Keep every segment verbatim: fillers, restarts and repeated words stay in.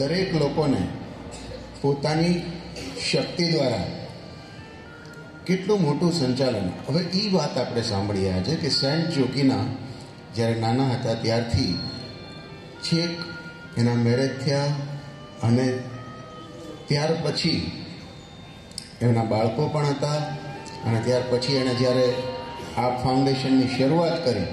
દરેક લોકોને પોતાની શક્તિ દ્વારા કેટલું મોટું સંચાલન. હવે એ વાત આપણે સાંભળીએ આજે કે સેન્ટ જોકીના જ્યારે નાના હતા ત્યારથી છેક એના મેરેજ થયા અને ત્યાર પછી એમના બાળકો પણ હતા અને ત્યાર પછી એણે જ્યારે આ ફાઉન્ડેશનની શરૂઆત કરી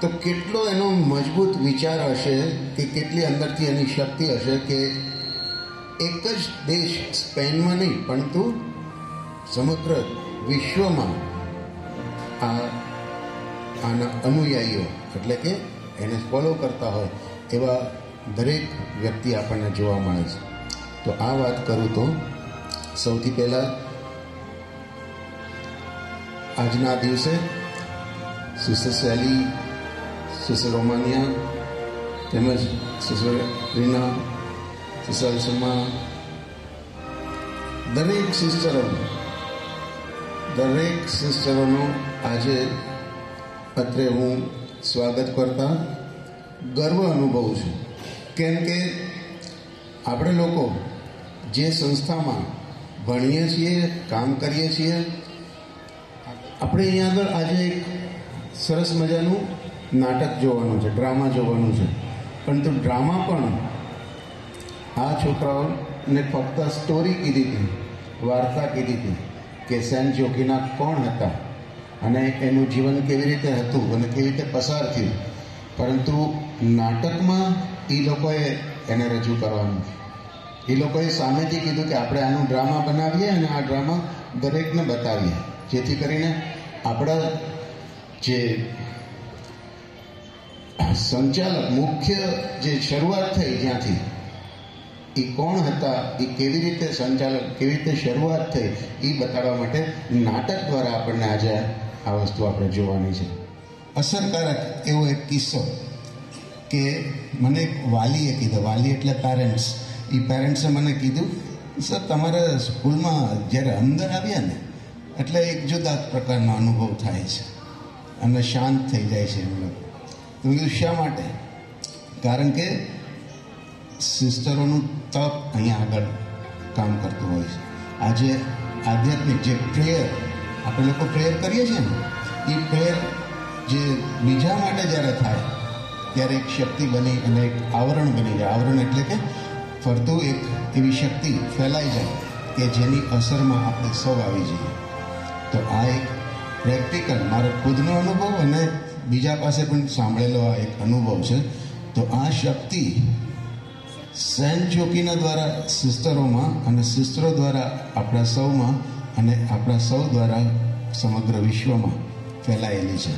તો કેટલો એનો મજબૂત વિચાર હશે કે કેટલી અંદરથી એની શક્તિ હશે કે એક જ દેશ સ્પેનમાં નહીં પરંતુ સમગ્ર વિશ્વમાં આ આના અનુયાયીઓ એટલે કે એને ફોલો કરતા હોય એવા દરેક વ્યક્તિ આપણને જોવા મળે છે. તો આ વાત કરું તો સૌથી પહેલાં આજના દિવસે સુસેસેલી સુસેલ રોમાનિયા તેમજ સુસેલીના સુસેલસમાં દરેક સિસ્ટરો દરેક સિસ્ટરોનો આજે અત્રે હું સ્વાગત કરતા ગર્વ અનુભવું છું. કેમ કે આપણે લોકો જે સંસ્થામાં ભણીએ છીએ કામ કરીએ છીએ આપણે અહીંયા આગળ આજે એક સરસ મજાનું નાટક જોવાનું છે ડ્રામા જોવાનું છે પરંતુ ડ્રામા પણ આ છોકરાઓને ફક્ત સ્ટોરી કીધી હતી વાર્તા કીધી હતી કે સેન્ટ જોકીના કોણ હતા અને એનું જીવન કેવી રીતે હતું અને કેવી રીતે પસાર થયું પરંતુ નાટકમાં એ લોકોએ એને રજૂ કરવાનું એ લોકોએ સામેથી કીધું કે આપણે આનું ડ્રામા બનાવીએ અને આ ડ્રામા દરેકને બતાવીએ જેથી કરીને આપણા જે સંચાલક મુખ્ય જે શરૂઆત થઈ જ્યાંથી એ કોણ હતા એ કેવી રીતે સંચાલક કેવી રીતે શરૂઆત થઈ એ બતાડવા માટે નાટક દ્વારા આપણને આજે આ વસ્તુ આપણે જોવાની છે. અસરકારક એવો એક કિસ્સો કે મને એક વાલીએ કીધું વાલી એટલે પેરેન્ટ્સ એ પેરેન્ટ્સે મને કીધું સર તમારા સ્કૂલમાં જ્યારે અંદર આવ્યા ને એટલે એક જુદા જ પ્રકારનો અનુભવ થાય છે અને શાંત થઈ જાય છે એમ લોકો. તો મેં કીધું શા માટે? કારણ કે સિસ્ટરોનું તપ અહીંયા આગળ કામ કરતું હોય છે. આજે આધ્યાત્મિક જે પ્રેયર આપણે લોકો પ્રેયર કરીએ છીએ ને એ પ્રેયર જે બીજા માટે જ્યારે થાય ત્યારે એક શક્તિ બની અને એક આવરણ બની જાય. આવરણ એટલે કે ફરતું એક એવી શક્તિ ફેલાઈ જાય કે જેની અસરમાં આપણે સૌ આવી જઈએ. તો આ એક પ્રેક્ટિકલ મારો ખુદનો અનુભવ અને બીજા પાસે પણ સાંભળેલો આ એક અનુભવ છે. તો આ શક્તિ સેન્ટ જોકીના દ્વારા સિસ્ટરોમાં અને સિસ્ટરો દ્વારા આપણા સૌમાં અને આપણા સૌ દ્વારા સમગ્ર વિશ્વમાં ફેલાયેલી છે.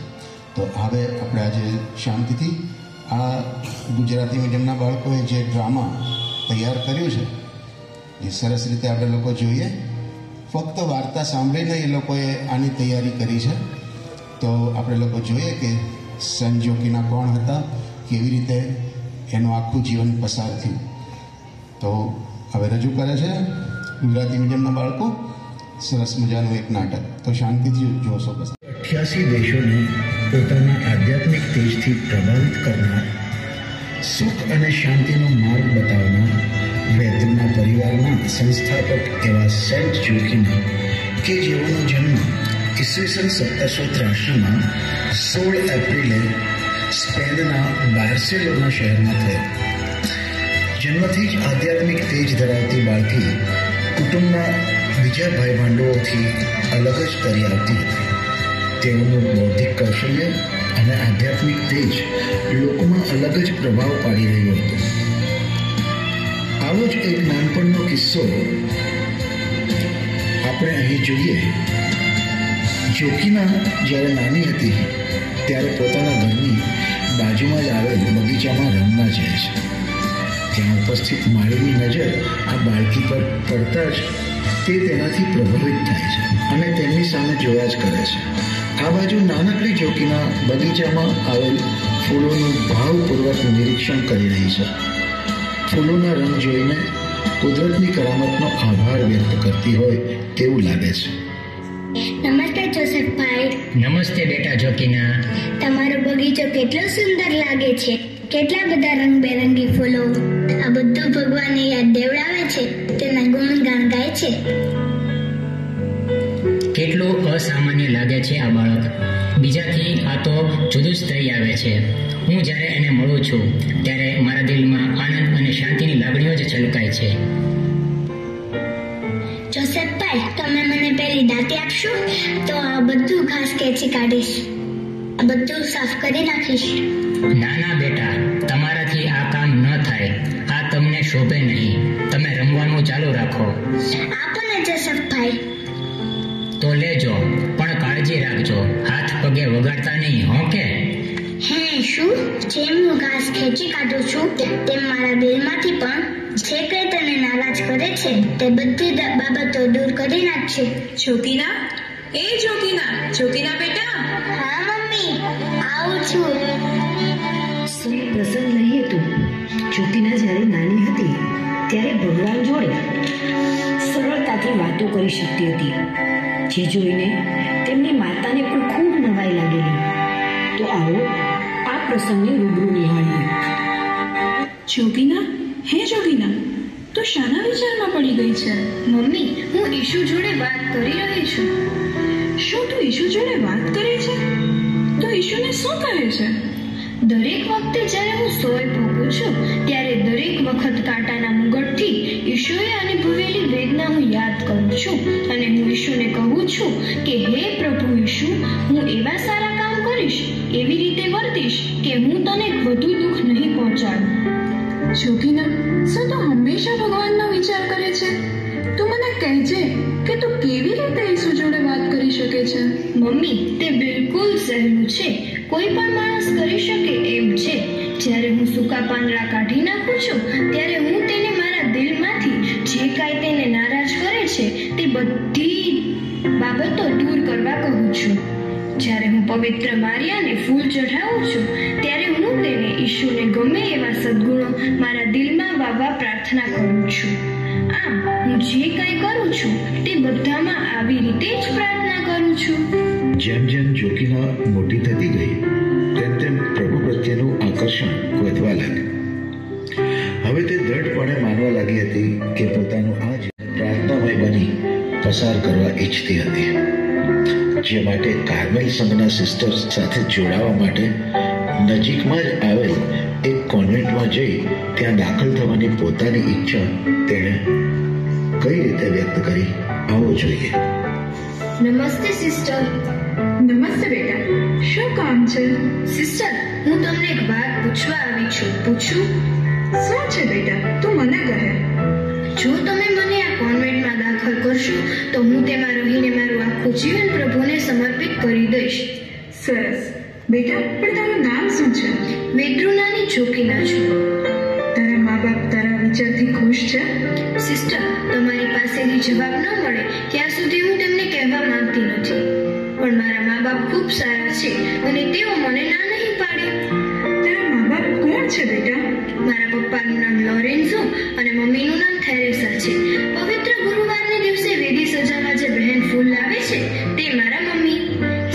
તો હવે આપણે આજે શાંતિથી આ ગુજરાતી મીડિયમના બાળકોએ જે ડ્રામા તૈયાર કર્યું છે એ સરસ રીતે આપણે લોકો જોઈએ. ફક્ત વાર્તા સાંભળીને એ લોકોએ આની તૈયારી કરી છે. તો આપણે લોકો જોઈએ કે સેન્ટ જોકીના કોણ હતા કેવી રીતે એનું આખું જીવન પસાર થયું. તો હવે રજૂ કરે છે ગુજરાતી મીડિયમના બાળકો સરસ મજાનું એક નાટક. તો શાંતિથી જોશો. બસ અઠ્યાસી દેશોની પોતાના આધ્યાત્મિક તેજથી પ્રભાવિત કરનાર સુખ અને શાંતિનો માર્ગ બતાવનાર વેદના પરિવારના સંસ્થાપક એવા સેન્ટ જોકીના કે જેઓનો જન્મ ઈસવીસન સત્તરસો ત્રાસીમાં સોળ એપ્રિલે સ્પેનના બાર્સેલોના શહેરમાં થયો. જન્મથી જ આધ્યાત્મિક તેજ ધરાવતી બાળકી કુટુંબના બીજા ભાઈ ભાંડવોથી અલગ જ કરી આવતી હતી. તેઓનું બૌદ્ધિક કૌશલ્ય અને આધ્યાત્મિક તેજ લોકોમાં અલગ જ પ્રભાવ પાડી રહ્યો હતો. આવો જ એક નાનપણનો કિસ્સો આપણે અહીં જોઈએ. જોકીના જ્યારે નાની હતી ત્યારે પોતાના ઘરની બાજુમાં જ આવેલ બગીચામાં રમવા જાય છે. ત્યાં ઉપસ્થિત માળીની નજર આ બાળકી પર પડતા જ તે તેનાથી પ્રભાવિત થાય છે અને તેમની સામે જોયા જ કરે છે. આ બાજુ નાનકડી જોકીના બગીચામાં આવેલ ફૂલોનું ભાવપૂર્વક નિરીક્ષણ કરી રહી છે. ફૂલોના રંગ જોઈને કુદરતની કરામતનો આભાર વ્યક્ત કરતી હોય તેવું લાગે છે. નમસ્તે જોસેફભાઈ. નમસ્તે બેટા જોકીના. તમારો બગીચો કેટલો સુંદર લાગે છે. કેટલા બધા રંગબેરંગી ફૂલો આ બધું ભગવાનને યાદ દેવડાવે છે, તેના ગુણગાન ગાય છે. કેટલો અસામાન્ય લાગે છે આ બાળક, બીજાથી આ તો જુદું જ થઈ આવે છે. હું જ્યારે એને મળું છું ત્યારે મારા દિલમાં આનંદ અને શાંતિની લાગણીઓ જ છલકાય છે. જોસેફભાઈ, તમે મને પહેલી દાંતી આપશો તો આ બધું ઘાસ ખેંચી કાઢીશ, આ બધું સાફ કરી નાખીશ. ના ના બેટા, તમારાથી આ કામ ન થાય, આ તમને શોભે નહીં. તમે રમવાનું ચાલુ રાખો. આપને જસભાઈ તો લેજો, પણ કાળજી રાખજો, હાથ પગે વગાડતા નહીં હો કે. હે શું, જેમ હું ઘાસ ખેંચી કાઢું છું તેમ મારા દિલમાંથી પણ જે કંઈ તને નારાજ કરે છે તે બધી બાબતો દૂર કરી નાખશે. જોકીના એ જોકીના જોકીના બેટા. હા મમ્મી, આવું છું. સૌ પ્રસંગ નહીં હતું. જોકીના જ્યારે નાની હતી ત્યારે ભગવાન જોડે સરળતાથી વાતો કરી શકતી હતી, જે જોઈને તેમની માતાને પણ ખૂબ નવાઈ લાગેલી. તો આવો આ પ્રસંગને રૂબરૂ નિહાળીએ. જોકીના, હે જોકીના, તો શાના વિચારમાં પડી ગઈ છે? મમ્મી, હું ઈશુ જોડે વાત કરી રહી છું. શું તું ઈશુ જોડે વાત કરે છે? તો ઈશુને શું કરે છે? દરેક વખતે જ્યારે હું સોય ભોગું છું ત્યારે દરેક વખત કાંટાના મુગટથી ઈશુએ અનુભવેલી વેદના હું યાદ કરું છું અને હું ઈશુને કહું છું કે હે પ્રભુ ઈશુ, હું એવા સારા કામ કરીશ, એવી રીતે વર્તીશ કે હું તને વધુ દુઃખ નહીં પહોંચાડું. જોકીના, શું તું હંમેશા ભગવાનનો વિચાર કરે છે? તું મને કહેજે કે તું કેવી રીતે ઈશુ જોડે વાત કરી શકે છે? મમ્મી, તે બિલકુલ સહેલું છે, કોઈ પણ માણસ કરી શકે એમ છે. જ્યારે હું સૂકા પાંદડા કાઢી નાખું છું ત્યારે હું તેને મારા દિલમાંથી જે કાંઈ તેને નારાજ કરે છે તે બધી બાબતો દૂર કરવા કહું છું. જ્યારે હું પવિત્ર મારિયાને ફૂલ ચઢાવું છું ત્યારે હું તેને ઈશુને ગમે એવા સદગુણો મારા દિલમાં વાવવા પ્રાર્થના કરું છું. આમ હું જે કાંઈ કરું છું તે બધામાં આવી રીતે જ પ્રાર્થના કરું છું. જેમ જેમ જોકીના મોટી થતી ગઈ તેમ તેમ પ્રભુ પ્રત્યેનું આકર્ષણ વધવા લાગ્યું. હવે તે દ્રઢપણે માનવા લાગી હતી કે પોતાનું આ જીવન પ્રાર્થનામય બની પસાર કરવા ઈચ્છતી હતી, જે માટે કાર્મેલ સંઘના સિસ્ટર્સ સાથે જોડાવા માટે નજીકમાં જ આવેલ એક કોન્વેન્ટમાં જઈ ત્યાં દાખલ થવાની પોતાની ઈચ્છા તેણે કઈ રીતે વ્યક્ત કરી, આવવો જોઈએ. નમસ્તે સિસ્ટર. નમસ્તે બેટા, શું કામ છે? સિસ્ટર, હું તમને એક વાત પૂછવા આવી છું. પૂછું? શું છે બેટા, તું મને કહે. જો તમે મને આ કોન્વેન્ટમાં દાખલ કરશો તો હું તેમાં રહીને મારું આખું જીવન પ્રભુને સમર્પિત કરી દઈશ. સરસ બેટા, પણ તારું નામ શું છે? વેદ્રુનાની જોકીના છું. તારા મા બાપ તારા વિચારથી ખુશ છે? સિસ્ટર, તમારી પાસેથી જવાબ ન મળે ત્યાં સુધી હું તેમને કહેવા માંગતી નથી, પણ મારા મા બાપ ખૂબ સારા છે અને તેઓ મને ના નહીં પાડે. તારા મા બાપ કોણ છે બેટા? મારા પપ્પાનું નામ લોરેન્સો અને મમ્મીનું નામ થેરેસા છે. પવિત્ર ગુરુવારને દિવસે વેદી સજામાં જે બહેન ફૂલ લાવે છે તે મારા મમ્મી.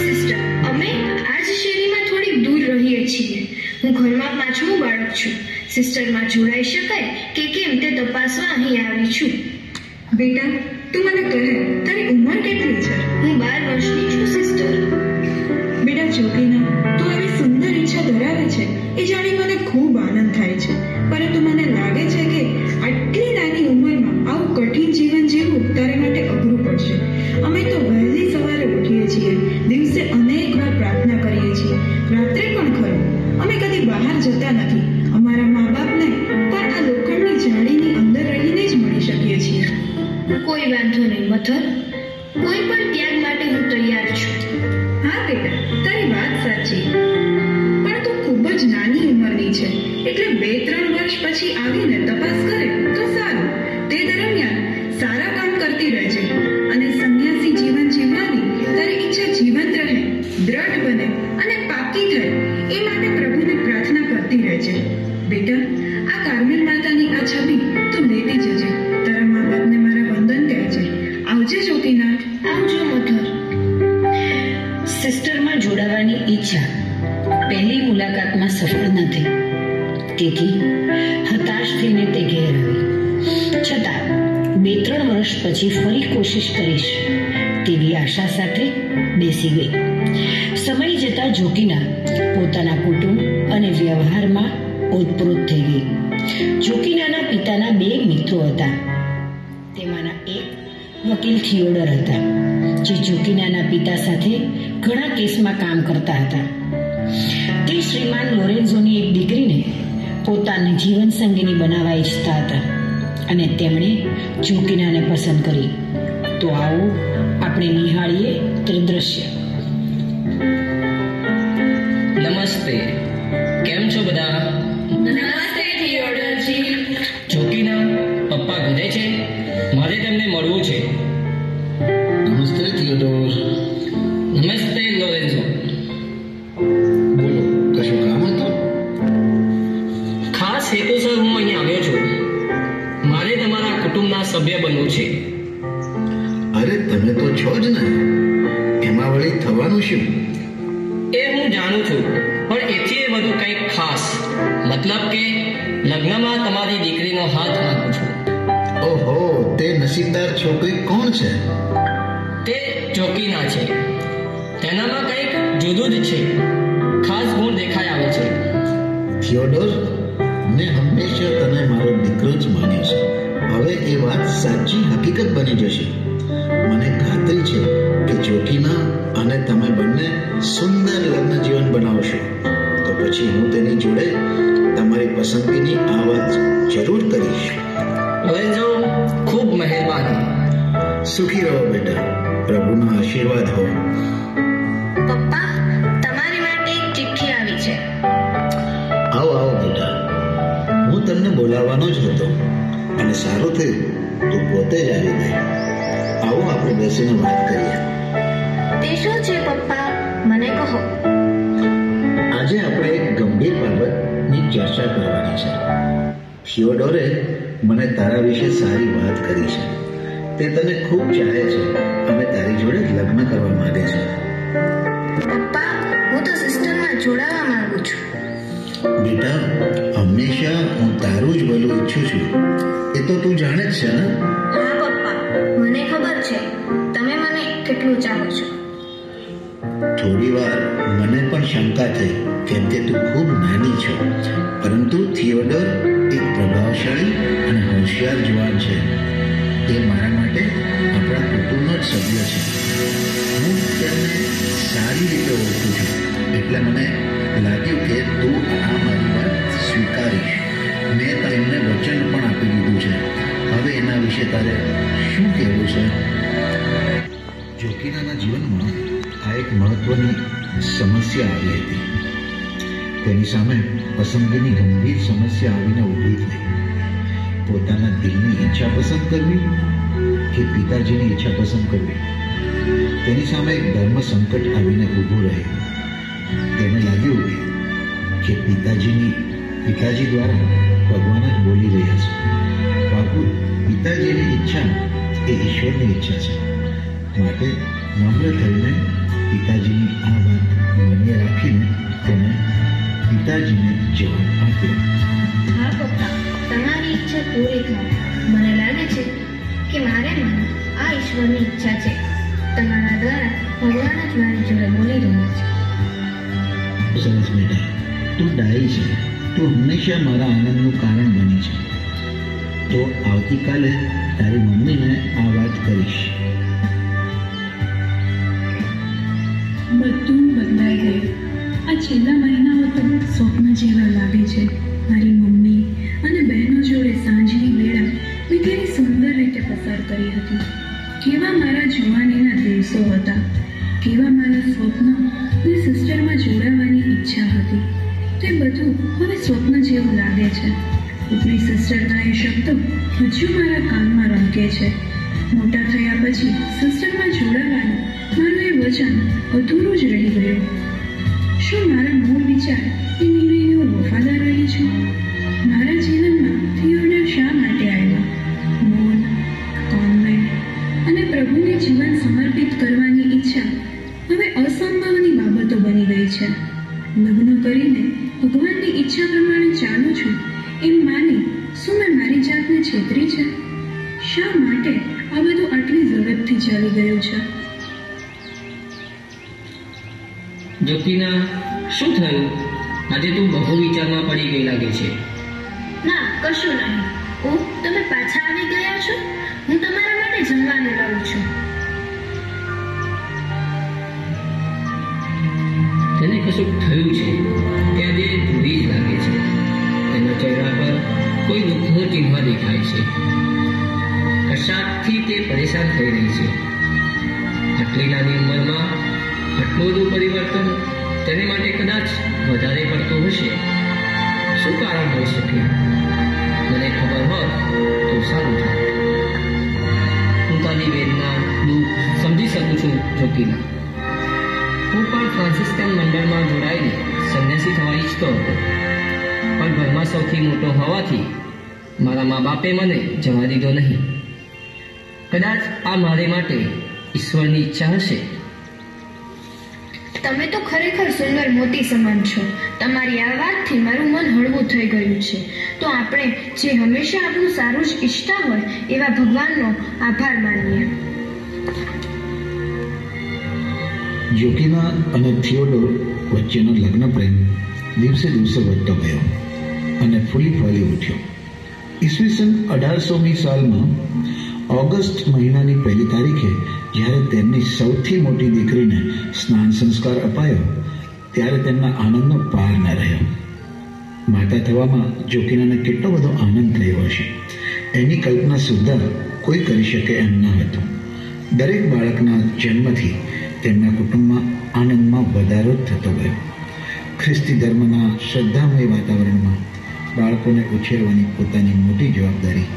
સિસ્ટર, અમે આજ શેરીમાં થોડીક દૂર રહીએ છીએ. હું ઘરમાં પાંચમું બાળક છું. સિસ્ટરમાં જોડાઈ શકાય કે કેમ તે તપાસવા અહીં આવી છું. બેટા, તું મને કહે, તારી ઉંમર કેટલી છે? હું બાર વર્ષની છું સિસ્ટર. બેટા જોકીના, તું એવી સુંદર ઈચ્છા ધરાવે છે એ જાણી મને ખૂબ આનંદ થાય છે, પરંતુ મને લાગે છે કે આટલી નાની ઉંમરમાં આવું કઠિન જીવન જીવવું તારા માટે અઘરું પડશે. અમે તો વહેલી સવારે ઉઠીએ છીએ, દિવસે અનેક વાર પ્રાર્થના કરીએ છીએ, રાત્રે પણ ખરું. અમે કદી બહાર જતા નથી. અમારા મા બાપને પણ આ લોખંડની જાળીની અંદર રહીને જ મળી શકીએ છીએ. કોઈ વાંધો નહીં મધર, કોઈ પણ ત્યાગ માટે હું તૈયાર છું. હા બેટા, તારી વાત સાચી, પણ તું ખૂબ જ નાની ઉંમરની છે, એટલે બે ત્રણ વર્ષ પછી આવીને તપાસ કરે તો સારું. તે દરમિયાન સારા કામ કરતી રહેજે અને સંન્યાસી જીવન જીવવાની તારી ઈચ્છા જીવંત રહે, દ્રઢ બને અને પાકી થાય એ માટે પ્રભુને પ્રાર્થના કરતી રહેજે. બેટા, આ કાર્મેલ માતાની આ છબી તું લેતી જજે. તારા મા બાપને મારા વંદન કહેજે. આવજે જોકીના. આવજો મધર. સિસ્ટરમાં જોડાવાની ઈચ્છા પહેલી મુલાકાતમાં સફળ નથી. તેથી હતાશ થઈને તે ઘેર આવી. છતાં બે ત્રણ વર્ષ પછી ફરી કોશિશ કરીશ તેવી આશા સાથે બેસી ગઈ. સમય જતાં જોકીના પોતાના કુટુંબ અને વ્યવહારમાં ઓતપ્રોત થઈ ગઈ. જોકીનાના પિતાના બે મિત્રો હતા. તેમાંના એક વકીલ થિયોડોર હતા, જે જોકીનાના પિતા સાથે ઘણા કેસમાં કામ કરતા હતા. તે શ્રીમાન લોરેન્ઝોની એક દીકરીને પોતાની જીવન સંગીની બનાવવા ઈચ્છતા હતા અને તેમણે જોકીનાને પસંદ કરી. તો આવો આપણે નિહાળીએ તે દ્રશ્ય. નમસ્તે, કેમ છો બધા? નમસ્તે થિયોડોરજી. જોકીના પપ્પા ઘરે છે? મારે તમને મળવું છે. નમસ્તે થિયોડોર. નમસ્તે લોરેન્ઝો. સભ્ય બનવું છે. અરે તમે તો છો જ ને, એમાં વળી થવાનું શું? એ હું જાણું છું, પણ એથી એ બધું કંઈક ખાસ, મતલબ કે લગ્નમાં તમારી દીકરીનો હાથ માંગુ છું. ઓહો, તે નસીબદાર છોકરી કોણ છે? તે જોકીના છે. તેનામાં કંઈક જુદું જ છે, ખાસ ગુણ દેખાઈ આવે છે. થિયોડોર, મેં હંમેશા તને મારો દીકરો જ માન્યો છે. હવે એ વાત સાચી હકીકત બની જશે. મને ખાતરી છે કે જોકીના અને તમે બંને સુંદર લગ્ન જીવન બનાવશો. તો પછી હું તેની જોડે તમારી પસંદગીની આ વાત જરૂર કરીશ. લોરેન્ઝો, ખૂબ મહેરબાની. સુખી રહો બેટા. પ્રભુના આશીર્વાદ હો. પપ્પા, તમારી માટે એક ચિઠ્ઠી આવી છે. આવો આવો બેટા, હું તમને બોલાવવાનો જ હતો. અને સારું થયું તું પોતે જ આવી ગઈ. આવો આપણે બેસીને વાત કરીએ. તે શું છે પપ્પા, મને કહો. આજે આપણે એક ગંભીર બાબતની ચર્ચા કરવાની છે. થિયોડોરે મને તારા વિશે સારી વાત કરી છે. તે તને ખૂબ ચાહે છે અને તારી જોડે લગ્ન કરવા માંગે છે. પપ્પા, હું તો સિસ્ટમમાં જોડાવા માંગુ છું. બેટા, હંમેશા હું તારું જ ભલું ઈચ્છું છું, એ તો તું જાણે જ છે ને? હા પપ્પા, મને ખબર છે તમે મને કેટલું ચાહો છો. થોડી વાર મને પણ શંકા થઈ, કેમ કે તું ખૂબ નાની છો. પરંતુ થિયોડોર એક પ્રભાવશાળી અને હોશિયાર જવાન છે. તે મારા માટે આપણા કુટુંબનો જ સભ્ય છે. હું તેમને સારી રીતે ઓળખું છું, એટલે મને લાગ્યું કે તું આ મારી વાત સ્વીકારીશ. મેં તેમને વચન પણ આપી દીધું છે. હવે એના વિશે તારે શું કહેવું છે? જોકીનાના જીવનમાં આ એક મહત્વની સમસ્યા આવી હતી. તેની સામે પસંદગીની ગંભીર સમસ્યા આવીને ઊભી થઈ. પોતાના દિલની ઈચ્છા પસંદ કરવી કે પિતાજીની ઈચ્છા પસંદ કરવી, તેની સામે એક ધર્મ સંકટ આવીને ઊભું રહ્યું. તેને લાગ્યું કે પિતાજીની પિતાજી દ્વારા ભગવાન જ બોલી રહ્યા છે. બાપુ, પિતાજીની ઈચ્છા એ ઈશ્વરની ઈચ્છા છે. માટે નમ્ર થઈને પિતાજીની આ વાત માન્ય રાખીને તેને પિતાજીને જવાબ આપ્યો. હા પપ્પા, તમારી ઈચ્છા પૂરી થાય. મને લાગે છે કે મારે માની આ ઈશ્વરની ઈચ્છા છે. તમારા દ્વારા ભગવાન જ મારી જોડે બોલી રહ્યા છે. સરસ બેટા, તું ડાય છે. તું હંમેશા મારા આનંદનું કારણ બની છે. તો આવતીકાલે તારી મમ્મીને આ વાત કરીશ. બધું બદલાઈ ગયું. આ છેલ્લા મહિનાઓ તો સ્વપ્ન જેવા લાગે છે. મારી મમ્મી અને બહેનો જોડે સાંજની વેળા મેં તેની સુંદર રીતે પસાર કરી હતી. કેવા મારા જુવાનીના દિવસો હતા, કેવા મારા સ્વપ્ન અને સિસ્ટરમાં જોડાવાની ઈચ્છા હતી. તે બધું હવે સ્વપ્ન જેવું લાગે છે. ઉપરી સિસ્ટરના એ શબ્દો હજુ મારા કાનમાં રંગે છે. મોટા થયા પછી સિસ્ટરમાં જોડાવાનું મારું એ વચન અધૂરું જ રહી ગયું. શું મારા મૂળ વિચાર એ નિર્ણયને હું વફાદાર રહી છું? મારા જીવનમાં થિયોડોર શા માટે આવ્યા? મૂળ, કોન્વેન્ટ અને પ્રભુને જીવન સમર્પિત કરવાની ઈચ્છા હવે અસંભવની બાબતો બની ગઈ છે. લગ્ન કરીને ભગવાનની ઈચ્છા પ્રમાણે ચાલું છું છેતરી છે? શા માટે આ બધું આટલી ઝડપથી ચાલી ગયું છે? જ્યોતિના, શું થયું? આજે તું બહુ વિચારમાં પડી ગઈ લાગે છે. ના, કશું નહીં. ઓ, તમે પાછા આવી ગયા છો? હું તમારા માટે જમવાનું લાવું છું. તેને કશું થયું છે કે આજે ધૂરી જ લાગે છે. તેના ચહેરા પર કોઈ દુઃખનું ચિહ્ન દેખાય છે. કશાકથી તે પરેશાન થઈ રહી છે. આટલી નાની ઉંમરમાં આટલું બધું પરિવર્તન તેને માટે કદાચ વધારે પડતું હશે. શું કારણ હોઈ શકે? મને ખબર હોત તો સારું થાય. હું તારી વેદના દુઃખ સમજી શકું છું જ્યોતિના. હું પણ ફ્રાન્સિસ્કન મંડળમાં જોડાઈને સંન્યાસી થવા ઈચ્છતો હતો, પણ ઘરમાં સૌથી મોટો હોવાથી મારા મા બાપે મને જવા દીધો નહીં. કદાચ આ મારે માટે ઈશ્વરની ઈચ્છા હશે. તમે તો ખરેખર સુંદર મોતી સમાન છો. તમારી આ વાતથી મારું મન હળવું થઈ ગયું છે. તો આપણે જે હંમેશા આપણું સારું જ ઈચ્છતા હોય એવા ભગવાનનો આભાર માનીએ. જોકીના અને થિયોડોર વચ્ચેનો લગ્ન પ્રેમ દિવસે દિવસે વધતો ગયો અને ફૂલી ફાલી ઉઠ્યો. ઈસવીસન અઢારસોમી સાલમાં ઓગસ્ટ મહિનાની પહેલી તારીખે જ્યારે તેમની સૌથી મોટી દીકરીને સ્નાન સંસ્કાર અપાયો ત્યારે તેમના આનંદનો પાર ન રહ્યો. માતા થવામાં જોકીનાને કેટલો બધો આનંદ થયો હશે એની કલ્પના સુદ્ધા કોઈ કરી શકે એમ ન હતું. દરેક બાળકના જન્મથી તેમના કુટુંબમાં આનંદમાં વધારો થતો ગયો. ખ્રિસ્તી ધર્મના શ્રદ્ધામય વાતાવરણમાં બાળકોને ઉછેરવાની પોતાની મોટી જવાબદારી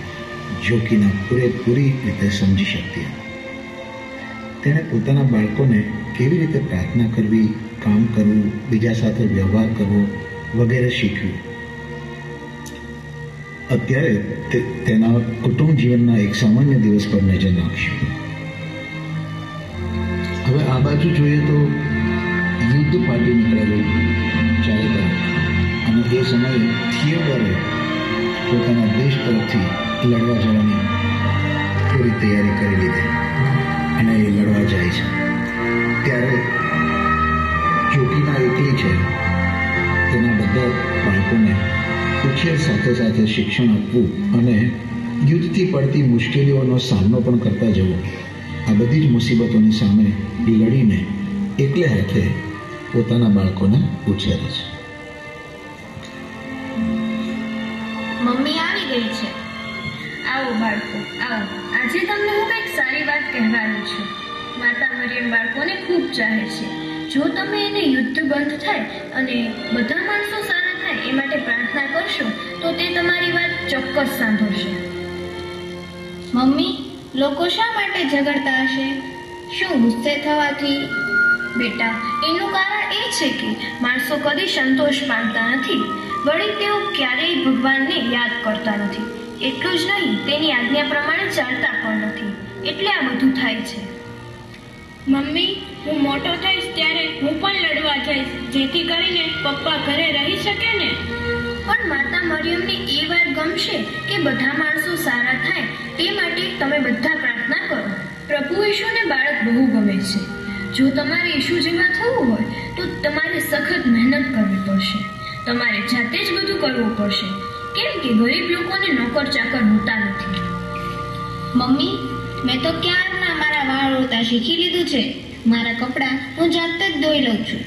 જોકીના પૂરેપૂરી રીતે સમજી શકતી હતી. તેણે પોતાના બાળકોને કેવી રીતે પ્રાર્થના કરવી, કામ કરવું, બીજા સાથે વ્યવહાર કરવો વગેરે શીખ્યું. અત્યારે તેના કુટુંબ જીવનના એક સામાન્ય દિવસ પર નજર નાખીશું. હવે આ બાજુ જોઈએ તો યુદ્ધ ફાટી નીકળેલું ચાલે અને એ સમયે થિયોડોરે પોતાના દેશ તરફથી લડવા જવાની પૂરી તૈયારી કરી લીધી અને એ લડવા જાય છે. ત્યારે જોકીના એકલી છે. તેના બધા બાળકોને ઉછેર સાથે સાથે શિક્ષણ આપવું અને યુદ્ધથી પડતી મુશ્કેલીઓનો સામનો પણ કરતા જવો, આ બધી જ મુસીબતોની સામે લડીને એકલે હાથે પોતાના બાળકોને ઉછેરે છે. મમ્મી આવી ગઈ છે. આવો બાળકો, આવો. આજે તમને હું કંઈક સારી વાત કહેવાની છું. માતા મરિયમ બાળકોને ખૂબ ચાહે છે. જો તમે એને યુદ્ધ બંધ થાય અને બધા માણસો સારા થાય એ માટે પ્રાર્થના કરશો તો તે તમારી વાત ચોક્કસ સાંભળશે. મમ્મી, લોકો શા માટે ઝઘડતા હશે? શું ગુસ્સે થવાથી? બેટા, એનું કારણ એ છે કે માણસો કદી સંતોષ પામતા નથી. વળી તેઓ ક્યારેય ભગવાનને યાદ કરતા નથી. એટલું જ નહીં, તેની આજ્ઞા પ્રમાણે ચાલતા પણ નથી. એટલે આ બધું થાય છે. મમ્મી, હું મોટો થઈશ ત્યારે હું પણ લડવા જઈશ જેથી કરીને પપ્પા ઘરે રહી શકે ને. પણ માતા મરિયમને એ વાત ગમશે કે બધા માણસો સારા થાય તે માટે તમે બધા પ્રાર્થના કરો. પ્રભુ ઈશુને બાળક બહુ ગમે છે. જો તમારે ઈશુ જેવા થવું હોય તો તમારે સખત મહેનત કરવી પડશે. તમારે જાતે જ બધું કરવું પડશે, કેમ કે ગરીબ લોકોને નોકર ચાકર હોતા નથી. મમ્મી, મેં તો ક્યારના મારા વાળ ઓળતા શીખી લીધું છે. મારા કપડાં હું જાતે જ ધોઈ લઉં છું.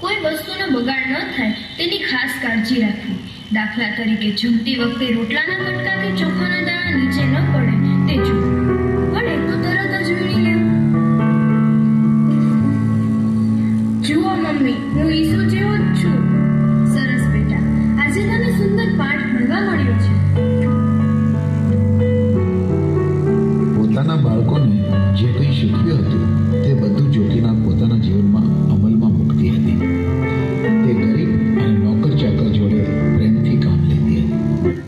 કોઈ વસ્તુનો બગાડ ન થાય તેની ખાસ કાળજી રાખવી. દાખલા તરીકે જમતી વખતે રોટલાના કટકા કે ચોખાના દાણા નીચે ન પડે તે જોવું. પડે તો તરત જ વીણી લેવું. જુઓ મમ્મી, હું ઈસુ જેવો જ છું. સરસ બેટા, આજે તને સુંદર પાઠ ભણવા મળ્યો છે. પોતાના બાળકોને જે કંઈ શીખવ્યું હતું તે બધું જોકીના પોતાના જીવનમાં અમલમાં મૂકતી હતી. તે ગરીબ અને નોકર ચાકર જોડે પ્રેમથી કામ લેતી હતી.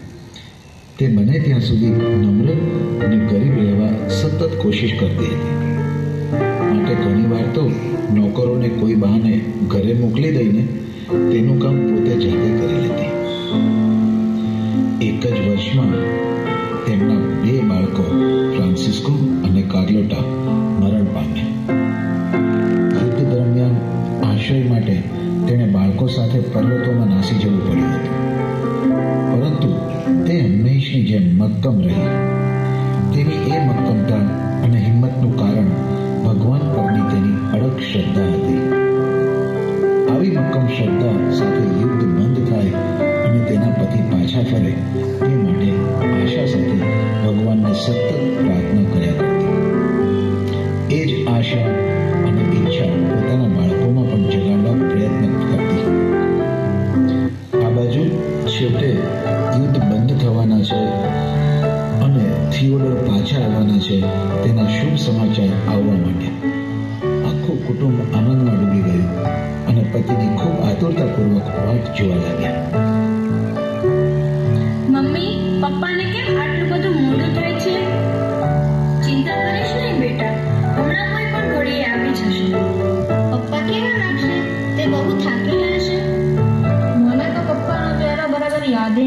તે બને ત્યાં સુધી નમ્ર અને ગરીબ રહેવા સતત કોશિશ કરતી હતી. માટે ઘણીવાર તો નોકરોને કોઈ બહાને ઘરે મોકલી દઈને તેનું કામ પોતે જાતે કરી લેતી. એક જ વર્ષમાં તેમના બે બાળકો ફ્રાન્સિસ્કો અને કાર્લોટા મરણ પામ્યા. યુદ્ધ દરમિયાન આશ્રય માટે તેણે બાળકો સાથે પર્વતોમાં નાસી જવું પડ્યું હતું, પરંતુ તે હંમેશની જેમ મક્કમ રહી. તેની એ મક્કમતા અને હિંમતનું કારણ ભગવાન પરની તેની અડગ શ્રદ્ધા હતી. આવી મક્કમ શ્રદ્ધા સાથે યુદ્ધ બંધ થાય અને તેના પતિ પાછા ફરે તે માટે આશા સાથે ભગવાનને સતત પ્રાર્થના કર્યા કરતી. એ જ આશા અને ઈચ્છા પોતાના બાળકોમાં પણ જગાડવા પ્રયત્ન કરતી. આ બાજુ છેવટે યુદ્ધ બંધ થવાના છે અને થિયોડોર પાછા આવવાના છે તેના શુભ સમાચાર આવવા માટે આખું કુટુંબ આનંદમાં ડૂબી ગયું અને પતિની ખૂબ આતુરતાપૂર્વક વાટ જોવા લાગ્યા. મમ્મી, પપ્પાને કેમ આટલું બધું મોડું થાય છે? ચિંતા કરીશ નહીં બેટા, હમણાં કોઈ પણ ઘડીએ આવી જશે. પપ્પા કેવા લાગશે? તે બહુ થાકેલા હશે. મને તો પપ્પાનો ચહેરો બરાબર યાદ નથી. થિયોડોર,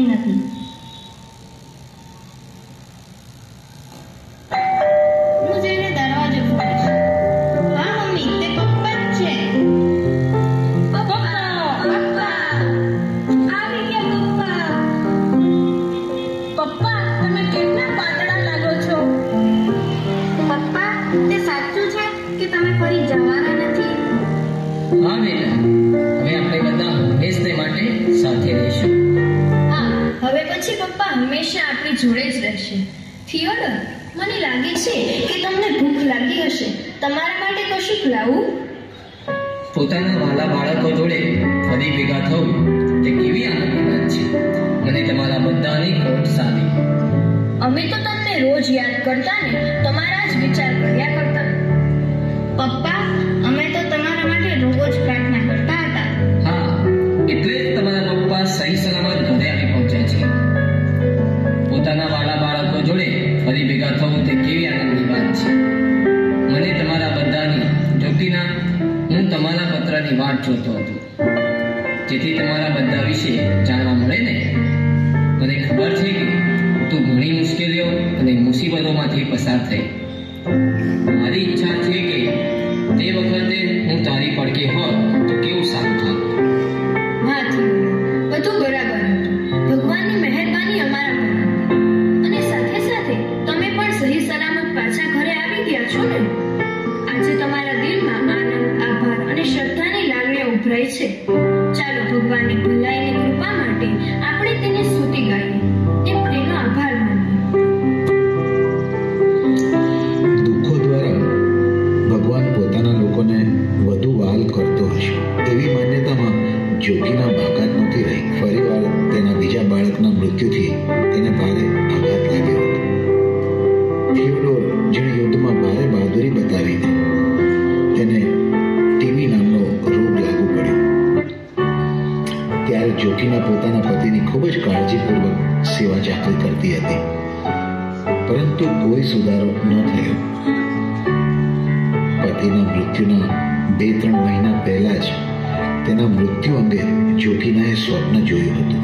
મને લાગે છે કે તમને ભૂખ લાગી હશે. તમારા માટે કશું લાવું? પોતાના વાલા બાળકો જોડે ફરી ભેગા થવું તે કેવી આનંદની વાત છે. મને તમારા બધાની ખોટ સારી. અમે તો તમને રોજ યાદ કરતા ને તમારા જ વિચાર કર્યા કરતા. પપ્પા, અમે તો તમારા માટે રોજ પ્રાર્થના કરતા હતા. હા, એટલે જ તમારા પપ્પા સહી સલામત ઘરે આવી પહોંચ્યા છે. પોતાના વાલા બાળકો જોડે ફરી ભેગા થવું તે કેવી આનંદની વાત છે. મને તમારા બધાની જોતીના હું તમારા પત્રની વાટ જોતો હતો, જેથી તમારા બધા વિશે જાણવા મળે ને. મને ખબર છે કે તું ઘણી મુશ્કેલીઓ અને મુસીબતોમાંથી પસાર થઈ. મારી ઈચ્છા છે કે તે વખતે હું તારી પડખે હોત તો કેવું સારું થાત. હા, બધું બરાબર હતું. ભગવાનની મહેરબાની અમારા આજે તમારા દિલમાં આનંદ, આભાર અને શ્રદ્ધાની લાગણી ઉભરાય છે. ચાલો ભગવાનની ભલાઈની કૃપા માટે આપણે તેને સ્તુતિ ગાઈએ, તેનો આભાર માનીએ. દુઃખો દ્વારા ભગવાન પોતાના લોકોને વધુ વહાલ કરતો હશે એવી માન્યતામાં જોગીના બાકાત નહોતી રહી. ફરીવાર તેના બીજા બાળકના મૃત્યુથી તેને ભારે આઘાત લાગ્યો હતો. થિયોડોર, જેણે યુદ્ધમાં ભારે બહાદુરી બતાવી, તેને ટીબી નામનો રોગ લાગુ પડ્યો. ત્યારે જોકીના પોતાના પતિની ખૂબ જ કાળજીપૂર્વક સેવા ચાકરી કરતી હતી, પરંતુ કોઈ સુધારો ન થયો. પતિના મૃત્યુના બે ત્રણ મહિના પહેલા જ તેના મૃત્યુ અંગે જોકીનાએ સ્વપ્ન જોયું હતું.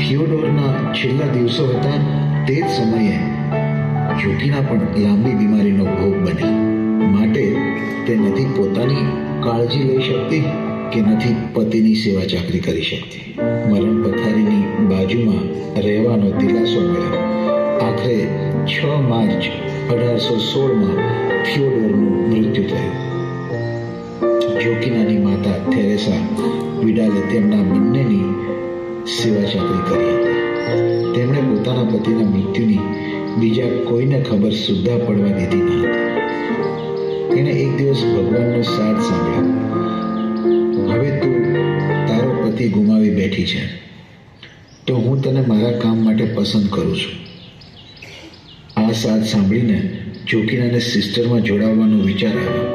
થિયોડોરના છેલ્લા દિવસો હતા તે જ સમયે જોકીના પણ લાંબી બીમારીનો ભોગ બની, માટે તે નથી પોતાની કાળજી લઈ શકતી કે નથી પતિની સેવા ચાકરી કરી શકતી. મરણ પથારીની બાજુમાં રહેવાનો દિલાસો મળ્યો. આખરે છ માર્ચ અઢારસો સોળમાં થિયોડોરનું મૃત્યુ થયું. જોકીનાની માતા થેરેસા વિડાલે તેમના બંનેની સેવા ચાકરી કરી હતી. તેમણે પોતાના પતિના મૃત્યુની બીજા કોઈને ખબર સુદ્ધા પડવા દીધી ન હતી. તેણે એક દિવસ ભગવાનનો સાથ સાંભળ્યો, હવે તું તારો પતિ ગુમાવી બેઠી છે તો હું તને મારા કામ માટે પસંદ કરું છું. આ સાથ સાંભળીને જોકીનાને સિસ્ટરમાં જોડાવવાનો વિચાર આવ્યો,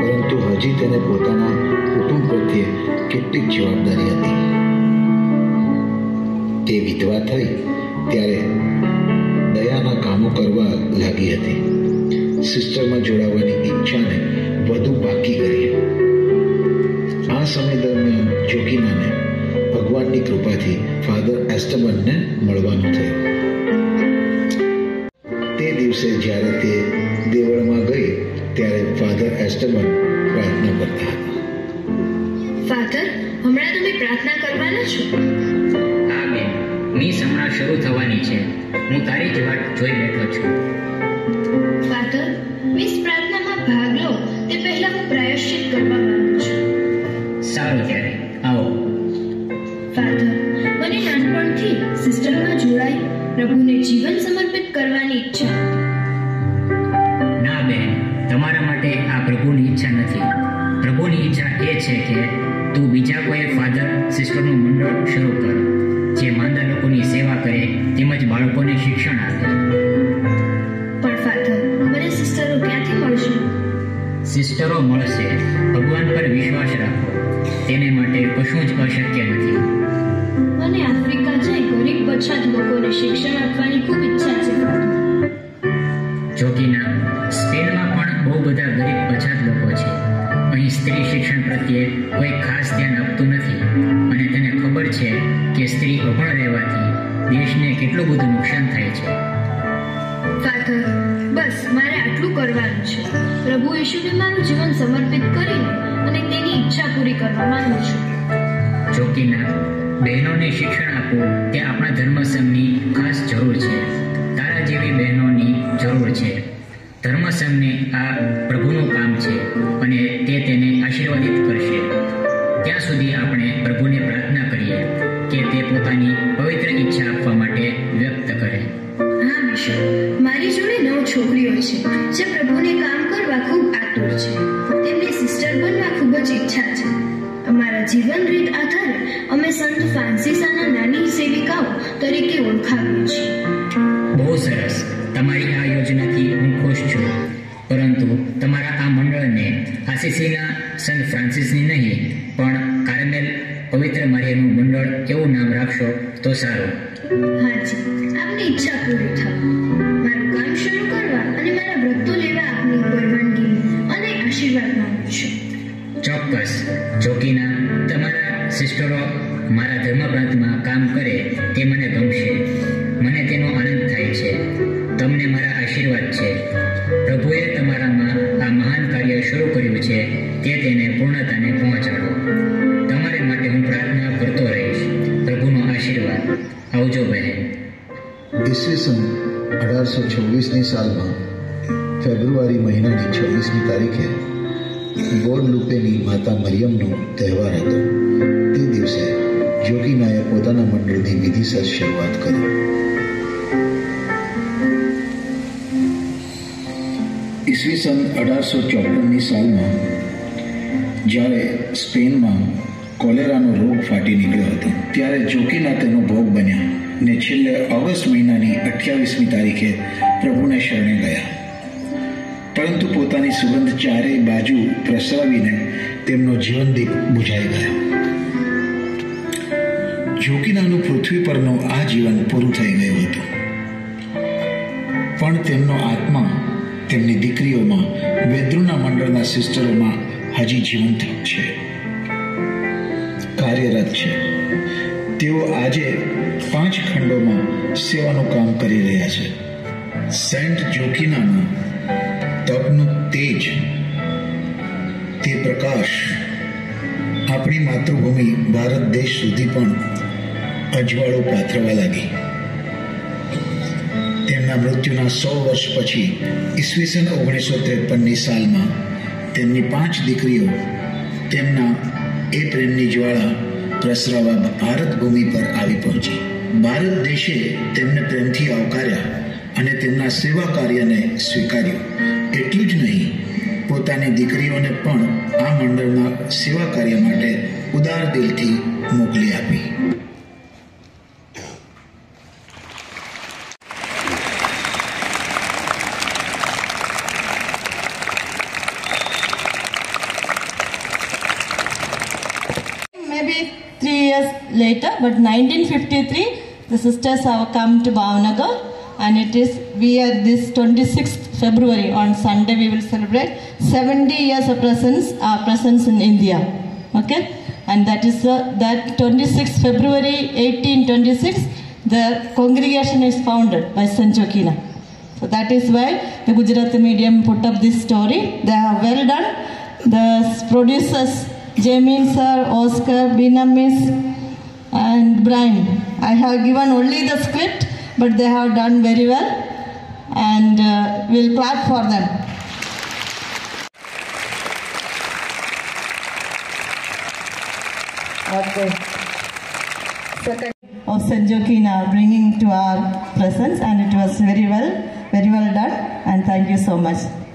પરંતુ હજી તેને પોતાના કુટુંબ પ્રત્યે કેટલીક જવાબદારી હતી. તે વિધવા થઈ ત્યારે દયાના કામો કરવા લાગી હતી. સિસ્ટરમાં જોડાવાની ઈચ્છાને વધુ પાકી કરી. આ સમય દરમિયાન જોકીનાને ભગવાનની કૃપાથી ફાધર એસ્ટબનને મળવાનું થયું. दिवसे જ્યારે તે દેવળમાં ગઈ ત્યારે ફાધર એસ્ટમન પ્રાર્થના કરતા હતા. ફાધર, હમણાં તમે પ્રાર્થના કરવાના છો? હા બેન, મીસ હમણાં શરૂ થવાની છે. હું તારી જ વાત જોઈ બેઠો છું. ફાધર, મીસ પ્રાર્થનામાં ભાગ લો તે પહેલા હું પ્રાયશ્ચિત કરવા માંગુ છું. સારું, ત્યારે આવો. ફાધર, મને નાનપણથી સિસ્ટમમાં જોડાઈ પ્રભુને જીવન સમર્પિત કરવાની ઈચ્છા. ના બેન, તમારા માટે આ પ્રભુની ઈચ્છા નથી. પ્રભુની ઈચ્છા એ છે કે તું બીજા કોઈ ફાધર સિસ્ટમનું મંડળ શરૂ કર, જે માંદા લોકોની સેવા કરે તેમજ બાળકોને શિક્ષણ આપે. પણ ફાધર, મને સિસ્ટરો ક્યાંથી મળશે? સિસ્ટરો મળશે. ભગવાન પર વિશ્વાસ રાખો, તેને માટે કશું જ અશક્ય નથી. મને આફ્રિકા જઈ ગરીબ પછાત લોકોને શિક્ષણ આપવાની ખૂબ ઈચ્છા છે. જોકીના, સ્પેનમાં પણ બહુ બધા ગરીબ પછાત લોકો છે. અહીં સ્ત્રી શિક્ષણ પ્રત્યે કોઈ ખાસ ધ્યાન આપતું નથી અને તેને ખબર છે કે સ્ત્રી અભણ રહેવાથી દેશને કેટલું બધું નુકસાન થાય છે. ફાધર, બસ મારે આટલું કરવાનું છે. પ્રભુ ઈશુને મારું જીવન સમર્પિત કરીને અને તેની ઈચ્છા પૂરી કરવા માંગુ છું. જોકીના, બહેનોને શિક્ષણ આપવું તે આપણા ધર્મસંઘની ખાસ જરૂર છે. તારા જેવી બહેનોની જરૂર છે. ધર્મસંઘને આ પ્રભુનું કામ છે અને તે તેને આશીર્વાદિત કરશે. ત્યાં સુધી આપણે પ્રભુને પ્રાર્થના કરીએ કે તે પોતાની પવિત્ર ઈચ્છા આપવા માટે વ્યક્ત કરે. હા મિશો, મારી જોડે નવ છોકરીઓ છે જે પ્રભુને કામ કરવા ખૂબ આતુર છે. તેમને સિસ્ટર બનવા ખૂબ જ ઈચ્છા છે. અમારા જીવન રીત આધારે અમે સંત ફ્રાન્સિસના નાની સેવિકાઓ તરીકે ઓળખાવીએ છીએ. બહુ સરસ. તમારી આ યોજનાથી હું ખુશ છું, પરંતુ તમારા આ મંડળને આસીસીના સંત ફ્રાન્સિસની નહીં પણ કાર્મેલ પવિત્ર મરિયાનું મંડળ એવું નામ રાખશો તો સારું. હા જી, આપની ઈચ્છા પૂરી થાય. મારું કામ શરૂ કરવા અને મારા વ્રતો લેવા આપની પરવાનગી અને આશીર્વાદ માંગુ છું. ચોક્કસ. જોકીના, તમારા સિસ્ટરો મારા ધર્મપ્રાંતમાં કામ કરે તે મને ગમશે. મને તેનો આનંદ થાય છે. તમને મારા આશીર્વાદ છે. પ્રભુએ તમારામાં આ મહાન કાર્ય શરૂ કર્યું છે તે તેને પૂર્ણતાને પહોંચાડો. તમારે માટે હું પ્રાર્થના કરતો રહીશ. પ્રભુનો આશીર્વાદ. આવજો બહેન. ઈસવીસન અઢારસો છવ્વીસની સાલમાં ફેબ્રુઆરી મહિનાની છવ્વીસમી તારીખે ગોડલુપેની માતા મરિયમનો તહેવાર હતો. તે દિવસે જોગીનાએ પોતાના મંડળની વિધિસર શરૂઆત કરી. ઈસવી સન અઢારસો ચોપનની સાલમાં જ્યારે સ્પેનમાં કોલેરાનો રોગ ફાટી નીકળ્યો હતો ત્યારે જોકીના તેનો ભોગ બન્યા ને છેલ્લે ઓગસ્ટ મહિનાની અઠ્યાવીસમી તારીખે પ્રભુને શરણે ગયા. પરંતુ પોતાની સુગંધ ચારેય બાજુ પ્રસરાવીને તેમનો જીવનદીપ બુઝાઈ ગયો. જોકીનાનું પૃથ્વી પરનું આ જીવન પૂરું થઈ ગયું હતું, પણ તેમનો આત્મા તેમની દીકરીઓમાં વેદ્રુના મંડળના સિસ્ટરોમાં હજી જીવંત છે, કાર્યરત છે. તેઓ આજે પાંચ ખંડોમાં સેવાનું કામ કરી રહ્યા છે. સેન્ટ જોકીનાનું તપનું તેજ, તે પ્રકાશ આપણી માતૃભૂમિ ભારત દેશ સુધી પણ અજવાળું પાથરવા લાગી. તેમના મૃત્યુના સો વર્ષ પછી ઈસવીસન ઓગણીસો ત્રેપનની સાલમાં તેમની પાંચ દીકરીઓ તેમના એ પ્રેમની જ્વાળા પ્રસરાવા ભારત ભૂમિ પર આવી પહોંચી. ભારત દેશે તેમને પ્રેમથી આવકાર્યા અને તેમના સેવા કાર્યને સ્વીકાર્યું. એટલું જ નહીં, પોતાની દીકરીઓને પણ આ મંડળના સેવા કાર્ય માટે ઉદાર દિલથી મોકલી આપી. Later, but nineteen fifty-three, the sisters have come to Bhavnagar, and it is we are this twenty-sixth February on Sunday we will celebrate seventy years of presence, our presence in India. Okay, and that is uh, that twenty-sixth February eighteen twenty-six, the congregation is founded by Saint Joaquina. So that is why the Gujarati medium put up this story. They have well done. The producers, Jamin sir, Oscar, Binamis and Brian. I have given only the script, but they have done very well. And uh, we'll clap for them. Okay. Second Osan Joaquina bringing to our presence, and it was very well, very well done, and thank you so much.